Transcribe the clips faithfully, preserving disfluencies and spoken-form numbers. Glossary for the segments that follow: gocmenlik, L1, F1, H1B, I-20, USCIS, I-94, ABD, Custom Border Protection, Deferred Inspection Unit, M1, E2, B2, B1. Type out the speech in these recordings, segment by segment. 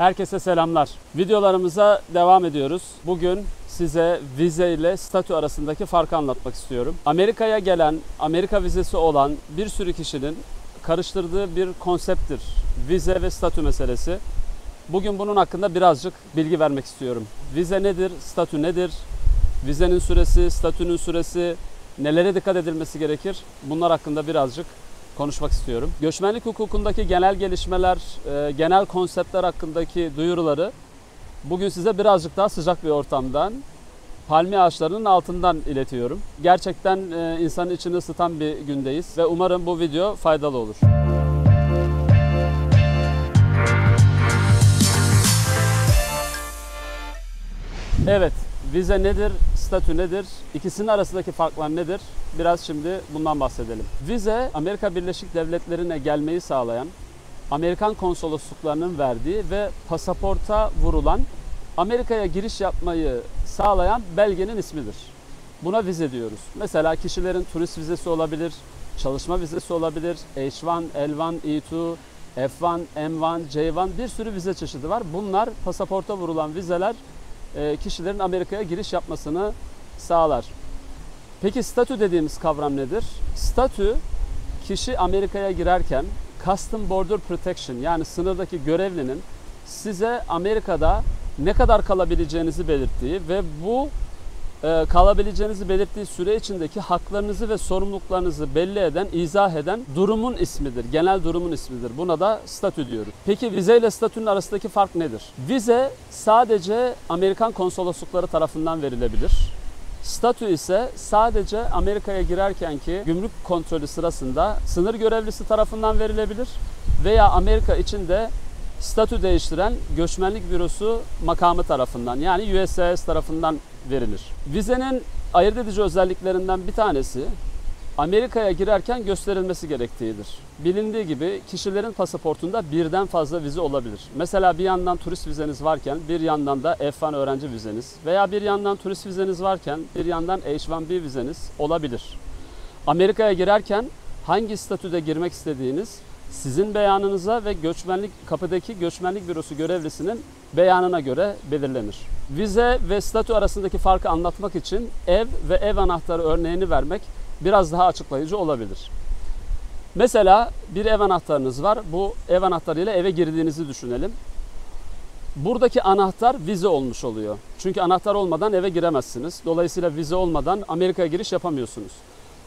Herkese selamlar. Videolarımıza devam ediyoruz. Bugün size vize ile statü arasındaki farkı anlatmak istiyorum. Amerika'ya gelen, Amerika vizesi olan bir sürü kişinin karıştırdığı bir konsepttir vize ve statü meselesi. Bugün bunun hakkında birazcık bilgi vermek istiyorum. Vize nedir, statü nedir? Vizenin süresi, statünün süresi, nelere dikkat edilmesi gerekir? Bunlar hakkında birazcık konuşmak istiyorum. Göçmenlik hukukundaki genel gelişmeler, e, genel konseptler hakkındaki duyuruları bugün size birazcık daha sıcak bir ortamdan, palmiye ağaçlarının altından iletiyorum. Gerçekten e, insanın içini ısıtan bir gündeyiz ve umarım bu video faydalı olur. Evet, vize nedir, statü nedir, ikisinin arasındaki farklar nedir? Biraz şimdi bundan bahsedelim. Vize, Amerika Birleşik Devletleri'ne gelmeyi sağlayan, Amerikan konsolosluklarının verdiği ve pasaporta vurulan, Amerika'ya giriş yapmayı sağlayan belgenin ismidir. Buna vize diyoruz. Mesela kişilerin turist vizesi olabilir, çalışma vizesi olabilir, H bir, L bir, E iki, F bir, M bir, J bir bir sürü vize çeşidi var. Bunlar pasaporta vurulan vizeler, kişilerin Amerika'ya giriş yapmasını sağlar. Peki statü dediğimiz kavram nedir? Statü, kişi Amerika'ya girerken Custom Border Protection, yani sınırdaki görevlinin size Amerika'da ne kadar kalabileceğinizi belirttiği ve bu e, kalabileceğinizi belirttiği süre içindeki haklarınızı ve sorumluluklarınızı belli eden, izah eden durumun ismidir. Genel durumun ismidir. Buna da statü diyoruz. Peki vize ile statünün arasındaki fark nedir? Vize sadece Amerikan konsoloslukları tarafından verilebilir. Statü ise sadece Amerika'ya girerkenki gümrük kontrolü sırasında sınır görevlisi tarafından verilebilir veya Amerika içinde statü değiştiren göçmenlik bürosu makamı tarafından, yani U S C I S tarafından verilir. Vizenin ayırt edici özelliklerinden bir tanesi Amerika'ya girerken gösterilmesi gerektiğidir. Bilindiği gibi kişilerin pasaportunda birden fazla vize olabilir. Mesela bir yandan turist vizeniz varken bir yandan da F bir öğrenci vizeniz veya bir yandan turist vizeniz varken bir yandan H bir B vizeniz olabilir. Amerika'ya girerken hangi statüde girmek istediğiniz sizin beyanınıza ve göçmenlik kapıdaki göçmenlik bürosu görevlisinin beyanına göre belirlenir. Vize ve statü arasındaki farkı anlatmak için ev ve ev anahtarı örneğini vermek biraz daha açıklayıcı olabilir. Mesela bir ev anahtarınız var. Bu ev anahtarıyla eve girdiğinizi düşünelim. Buradaki anahtar vize olmuş oluyor. Çünkü anahtar olmadan eve giremezsiniz. Dolayısıyla vize olmadan Amerika'ya giriş yapamıyorsunuz.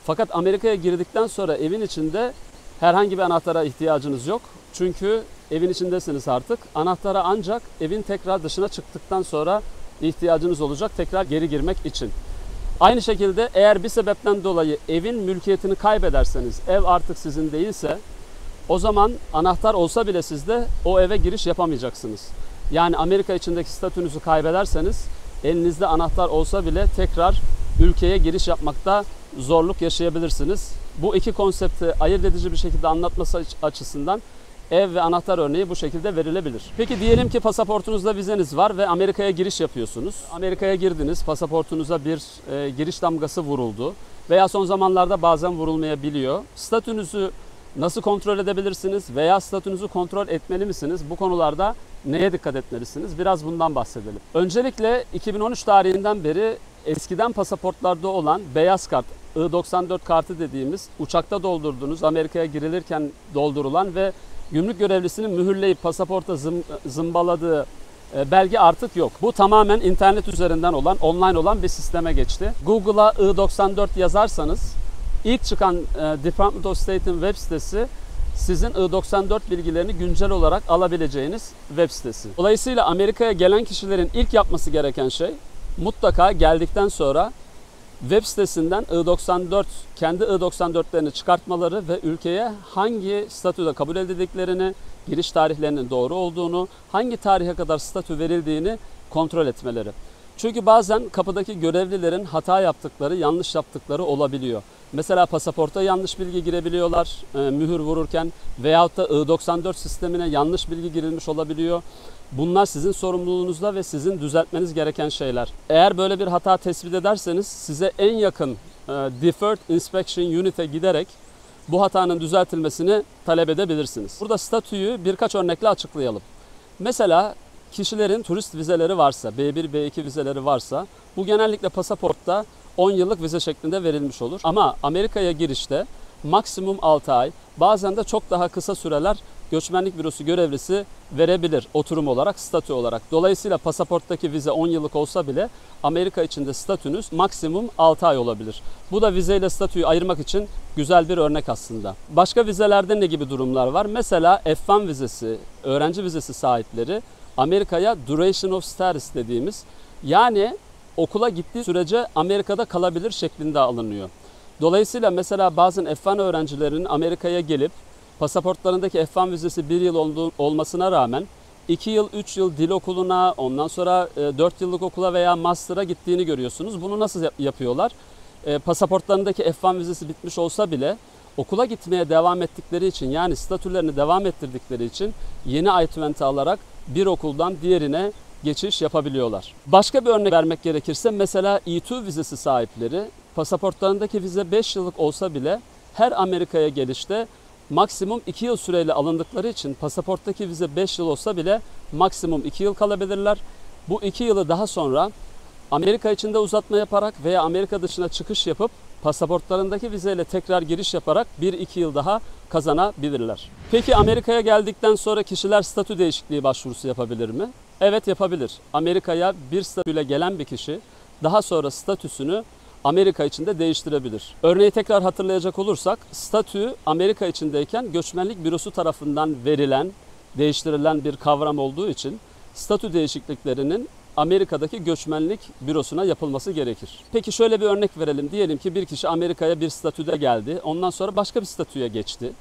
Fakat Amerika'ya girdikten sonra evin içinde herhangi bir anahtara ihtiyacınız yok. Çünkü evin içindesiniz artık. Anahtara ancak evin tekrar dışına çıktıktan sonra ihtiyacınız olacak, tekrar geri girmek için. Aynı şekilde eğer bir sebepten dolayı evin mülkiyetini kaybederseniz, ev artık sizin değilse, o zaman anahtar olsa bile sizde o eve giriş yapamayacaksınız. Yani Amerika içindeki statünüzü kaybederseniz, elinizde anahtar olsa bile tekrar ülkeye giriş yapmakta zorluk yaşayabilirsiniz. Bu iki konsepti ayırt edici bir şekilde anlatması açısından ev ve anahtar örneği bu şekilde verilebilir. Peki diyelim ki pasaportunuzda vizeniz var ve Amerika'ya giriş yapıyorsunuz. Amerika'ya girdiniz, pasaportunuza bir e, giriş damgası vuruldu veya son zamanlarda bazen vurulmayabiliyor. Statünüzü nasıl kontrol edebilirsiniz veya statünüzü kontrol etmeli misiniz? Bu konularda neye dikkat etmelisiniz? Biraz bundan bahsedelim. Öncelikle iki bin on üç tarihinden beri eskiden pasaportlarda olan beyaz kart, I doksan dört kartı dediğimiz, uçakta doldurduğunuz, Amerika'ya girilirken doldurulan ve gümrük görevlisinin mühürleyip pasaporta zımbaladığı belge artık yok. Bu tamamen internet üzerinden olan, online olan bir sisteme geçti. Google'a I doksan dört yazarsanız ilk çıkan Department of State'in web sitesi sizin I doksan dört bilgilerini güncel olarak alabileceğiniz web sitesi. Dolayısıyla Amerika'ya gelen kişilerin ilk yapması gereken şey, mutlaka geldikten sonra web sitesinden I doksan dört, kendi I doksan dörtlerini çıkartmaları ve ülkeye hangi statüde kabul edildiklerini, giriş tarihlerinin doğru olduğunu, hangi tarihe kadar statü verildiğini kontrol etmeleri. Çünkü bazen kapıdaki görevlilerin hata yaptıkları, yanlış yaptıkları olabiliyor. Mesela pasaporta yanlış bilgi girebiliyorlar mühür vururken veyahut da I doksan dört sistemine yanlış bilgi girilmiş olabiliyor. Bunlar sizin sorumluluğunuzda ve sizin düzeltmeniz gereken şeyler. Eğer böyle bir hata tespit ederseniz size en yakın e, Deferred Inspection Unit'e giderek bu hatanın düzeltilmesini talep edebilirsiniz. Burada statüyü birkaç örnekle açıklayalım. Mesela kişilerin turist vizeleri varsa, B bir, B iki vizeleri varsa bu genellikle pasaportta on yıllık vize şeklinde verilmiş olur. Ama Amerika'ya girişte maksimum altı ay, bazen de çok daha kısa süreler göçmenlik bürosu görevlisi verebilir oturum olarak, statü olarak. Dolayısıyla pasaporttaki vize on yıllık olsa bile Amerika içinde statünüz maksimum altı ay olabilir. Bu da vizeyle statüyü ayırmak için güzel bir örnek aslında. Başka vizelerde ne gibi durumlar var? Mesela F bir vizesi, öğrenci vizesi sahipleri Amerika'ya duration of service dediğimiz, yani okula gittiği sürece Amerika'da kalabilir şeklinde alınıyor. Dolayısıyla mesela bazen F bir öğrencilerinin Amerika'ya gelip pasaportlarındaki F bir vizesi bir yıl olmasına rağmen iki yıl, üç yıl dil okuluna, ondan sonra dört yıllık okula veya master'a gittiğini görüyorsunuz. Bunu nasıl yapıyorlar? Pasaportlarındaki F bir vizesi bitmiş olsa bile okula gitmeye devam ettikleri için, yani statülerini devam ettirdikleri için yeni I yirmi alarak bir okuldan diğerine geçiş yapabiliyorlar. Başka bir örnek vermek gerekirse mesela E iki vizesi sahipleri pasaportlarındaki vize beş yıllık olsa bile her Amerika'ya gelişte maksimum iki yıl süreyle alındıkları için pasaporttaki vize beş yıl olsa bile maksimum iki yıl kalabilirler. Bu iki yılı daha sonra Amerika içinde uzatma yaparak veya Amerika dışına çıkış yapıp pasaportlarındaki vizeyle tekrar giriş yaparak bir iki yıl daha kazanabilirler. Peki Amerika'ya geldikten sonra kişiler statü değişikliği başvurusu yapabilir mi? Evet, yapabilir. Amerika'ya bir statüyle gelen bir kişi daha sonra statüsünü Amerika içinde değiştirebilir. Örneği tekrar hatırlayacak olursak, statü Amerika içindeyken göçmenlik bürosu tarafından verilen, değiştirilen bir kavram olduğu için statü değişikliklerinin Amerika'daki göçmenlik bürosuna yapılması gerekir. Peki şöyle bir örnek verelim. Diyelim ki bir kişi Amerika'ya bir statüde geldi, ondan sonra başka bir statüye geçti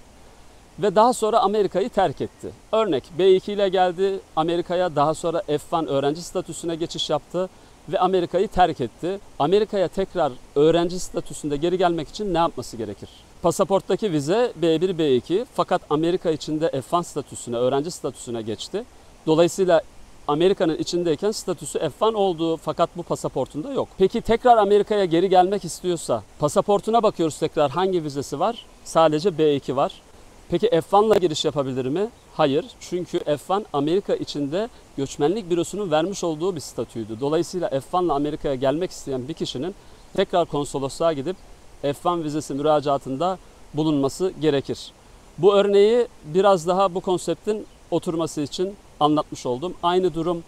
ve daha sonra Amerika'yı terk etti. Örnek, B iki ile geldi Amerika'ya, daha sonra F bir öğrenci statüsüne geçiş yaptı ve Amerika'yı terk etti. Amerika'ya tekrar öğrenci statüsünde geri gelmek için ne yapması gerekir? Pasaporttaki vize B bir, B iki, fakat Amerika içinde F bir statüsüne, öğrenci statüsüne geçti. Dolayısıyla Amerika'nın içindeyken statüsü F bir olduğu, fakat bu pasaportunda yok. Peki tekrar Amerika'ya geri gelmek istiyorsa pasaportuna bakıyoruz tekrar, hangi vizesi var? Sadece B iki var. Peki F bir'la giriş yapabilir mi? Hayır. Çünkü F bir Amerika içinde göçmenlik bürosunun vermiş olduğu bir statüydü. Dolayısıyla F bir'la Amerika'ya gelmek isteyen bir kişinin tekrar konsolosluğa gidip F bir vizesi müracaatında bulunması gerekir. Bu örneği biraz daha bu konseptin oturması için anlatmış oldum. Aynı durum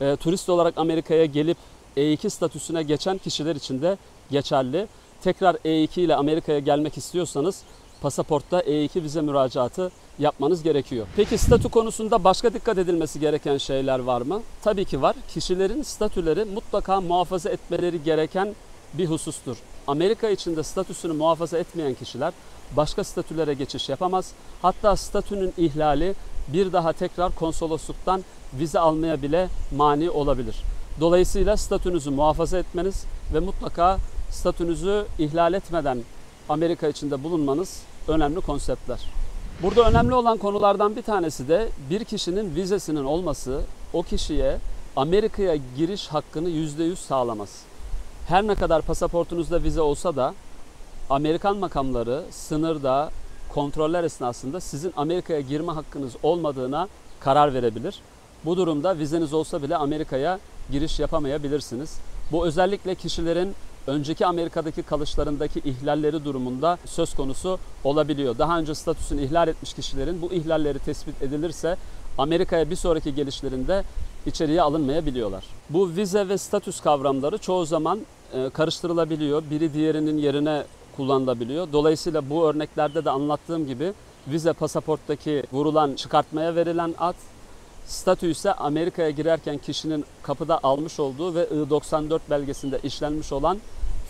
e, turist olarak Amerika'ya gelip E iki statüsüne geçen kişiler için de geçerli. Tekrar E iki ile Amerika'ya gelmek istiyorsanız pasaportta E iki vize müracaatı yapmanız gerekiyor. Peki statü konusunda başka dikkat edilmesi gereken şeyler var mı? Tabii ki var. Kişilerin statüleri mutlaka muhafaza etmeleri gereken bir husustur. Amerika içinde statüsünü muhafaza etmeyen kişiler başka statülere geçiş yapamaz. Hatta statünün ihlali bir daha tekrar konsolosluktan vize almaya bile mani olabilir. Dolayısıyla statünüzü muhafaza etmeniz ve mutlaka statünüzü ihlal etmeden Amerika içinde bulunmanız önemli konseptler. Burada önemli olan konulardan bir tanesi de bir kişinin vizesinin olması o kişiye Amerika'ya giriş hakkını yüzde yüz sağlamaz. Her ne kadar pasaportunuzda vize olsa da Amerikan makamları sınırda kontroller esnasında sizin Amerika'ya girme hakkınız olmadığına karar verebilir. Bu durumda vizeniz olsa bile Amerika'ya giriş yapamayabilirsiniz. Bu özellikle kişilerin önceki Amerika'daki kalışlarındaki ihlalleri durumunda söz konusu olabiliyor. Daha önce statüsünü ihlal etmiş kişilerin bu ihlalleri tespit edilirse Amerika'ya bir sonraki gelişlerinde içeriye alınmayabiliyorlar. Bu vize ve statüs kavramları çoğu zaman karıştırılabiliyor. Biri diğerinin yerine kullanılabiliyor. Dolayısıyla bu örneklerde de anlattığım gibi vize pasaporttaki vurulan, çıkartmaya verilen ad, statü ise Amerika'ya girerken kişinin kapıda almış olduğu ve I doksan dört belgesinde işlenmiş olan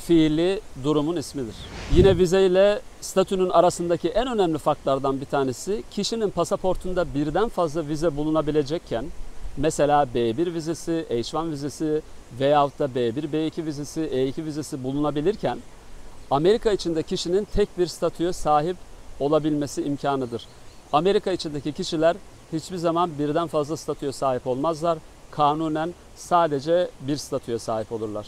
fiili durumun ismidir. Yine vize ile statünün arasındaki en önemli farklardan bir tanesi, kişinin pasaportunda birden fazla vize bulunabilecekken, mesela B bir vizesi, H bir vizesi veyahut da B bir, B iki vizesi, E iki vizesi bulunabilirken Amerika içinde kişinin tek bir statüye sahip olabilmesi imkanıdır. Amerika içindeki kişiler hiçbir zaman birden fazla statüye sahip olmazlar. Kanunen sadece bir statüye sahip olurlar.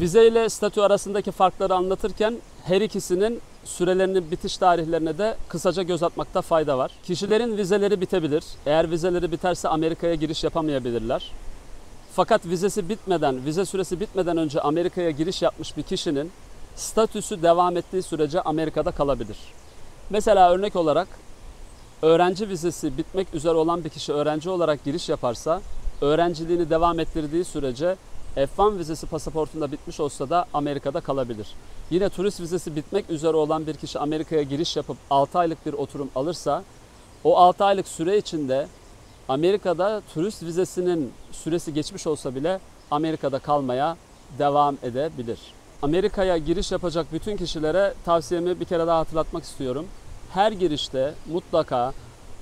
Vize ile statü arasındaki farkları anlatırken her ikisinin sürelerinin bitiş tarihlerine de kısaca göz atmakta fayda var. Kişilerin vizeleri bitebilir. Eğer vizeleri biterse Amerika'ya giriş yapamayabilirler. Fakat vizesi bitmeden, vize süresi bitmeden önce Amerika'ya giriş yapmış bir kişinin statüsü devam ettiği sürece Amerika'da kalabilir. Mesela örnek olarak öğrenci vizesi bitmek üzere olan bir kişi öğrenci olarak giriş yaparsa, öğrenciliğini devam ettirdiği sürece F bir vizesi pasaportunda bitmiş olsa da Amerika'da kalabilir. Yine turist vizesi bitmek üzere olan bir kişi Amerika'ya giriş yapıp altı aylık bir oturum alırsa, o altı aylık süre içinde Amerika'da turist vizesinin süresi geçmiş olsa bile Amerika'da kalmaya devam edebilir. Amerika'ya giriş yapacak bütün kişilere tavsiyemi bir kere daha hatırlatmak istiyorum. Her girişte mutlaka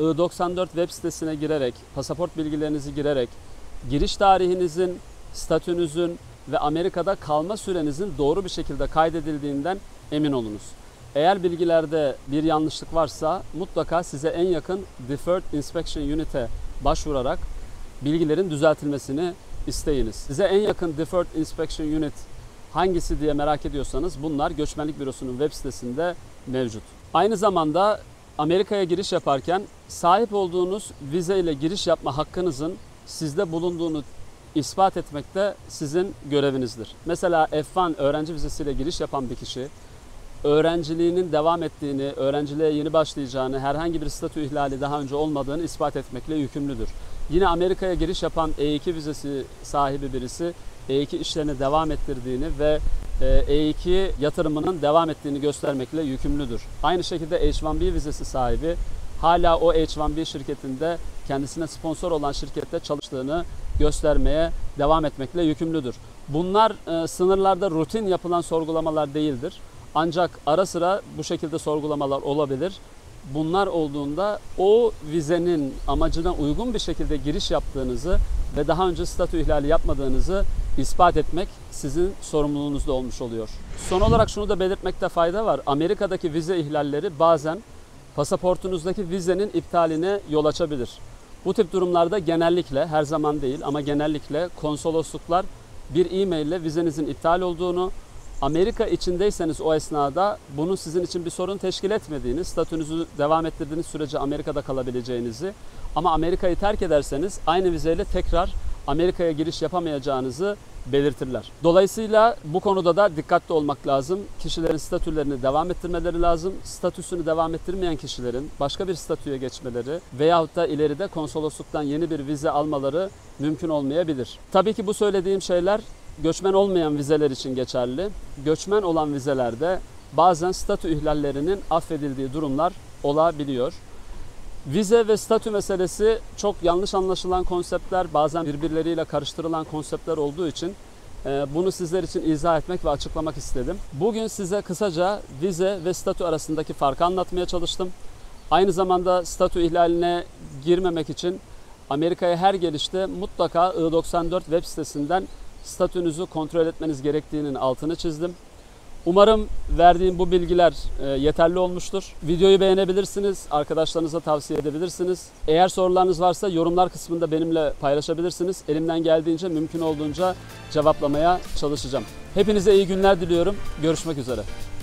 I doksan dört web sitesine girerek, pasaport bilgilerinizi girerek, giriş tarihinizin, statünüzün ve Amerika'da kalma sürenizin doğru bir şekilde kaydedildiğinden emin olunuz. Eğer bilgilerde bir yanlışlık varsa mutlaka size en yakın Deferred Inspection Unit'e başvurarak bilgilerin düzeltilmesini isteyiniz. Size en yakın Deferred Inspection Unit hangisi diye merak ediyorsanız bunlar Göçmenlik Bürosu'nun web sitesinde mevcut. Aynı zamanda Amerika'ya giriş yaparken sahip olduğunuz vize ile giriş yapma hakkınızın sizde bulunduğunu ispat etmek de sizin görevinizdir. Mesela F bir öğrenci vizesiyle giriş yapan bir kişi, öğrenciliğinin devam ettiğini, öğrenciliğe yeni başlayacağını, herhangi bir statü ihlali daha önce olmadığını ispat etmekle yükümlüdür. Yine Amerika'ya giriş yapan E iki vizesi sahibi birisi, E iki işlerini devam ettirdiğini ve E iki yatırımının devam ettiğini göstermekle yükümlüdür. Aynı şekilde H bir B vizesi sahibi hala o H bir B şirketinde kendisine sponsor olan şirkette çalıştığını göstermeye devam etmekle yükümlüdür. Bunlar e, sınırlarda rutin yapılan sorgulamalar değildir. Ancak ara sıra bu şekilde sorgulamalar olabilir. Bunlar olduğunda o vizenin amacına uygun bir şekilde giriş yaptığınızı ve daha önce statü ihlali yapmadığınızı ispat etmek sizin sorumluluğunuzda olmuş oluyor. Son olarak şunu da belirtmekte fayda var. Amerika'daki vize ihlalleri bazen pasaportunuzdaki vizenin iptaline yol açabilir. Bu tip durumlarda genellikle, her zaman değil ama genellikle konsolosluklar bir e-mail ile vizenizin iptal olduğunu, Amerika içindeyseniz o esnada bunun sizin için bir sorun teşkil etmediğini, statünüzü devam ettirdiğiniz sürece Amerika'da kalabileceğinizi ama Amerika'yı terk ederseniz aynı vizeyle tekrar Amerika'ya giriş yapamayacağınızı belirtirler. Dolayısıyla bu konuda da dikkatli olmak lazım. Kişilerin statülerini devam ettirmeleri lazım. Statüsünü devam ettirmeyen kişilerin başka bir statüye geçmeleri veyahut da ileride konsolosluktan yeni bir vize almaları mümkün olmayabilir. Tabii ki bu söylediğim şeyler göçmen olmayan vizeler için geçerli. Göçmen olan vizelerde bazen statü ihlallerinin affedildiği durumlar olabiliyor. Vize ve statü meselesi çok yanlış anlaşılan konseptler, bazen birbirleriyle karıştırılan konseptler olduğu için bunu sizler için izah etmek ve açıklamak istedim. Bugün size kısaca vize ve statü arasındaki farkı anlatmaya çalıştım. Aynı zamanda statü ihlaline girmemek için Amerika'ya her gelişte mutlaka I doksan dört web sitesinden statünüzü kontrol etmeniz gerektiğinin altını çizdim. Umarım verdiğim bu bilgiler yeterli olmuştur. Videoyu beğenebilirsiniz, arkadaşlarınıza tavsiye edebilirsiniz. Eğer sorularınız varsa yorumlar kısmında benimle paylaşabilirsiniz. Elimden geldiğince, mümkün olduğunca cevaplamaya çalışacağım. Hepinize iyi günler diliyorum. Görüşmek üzere.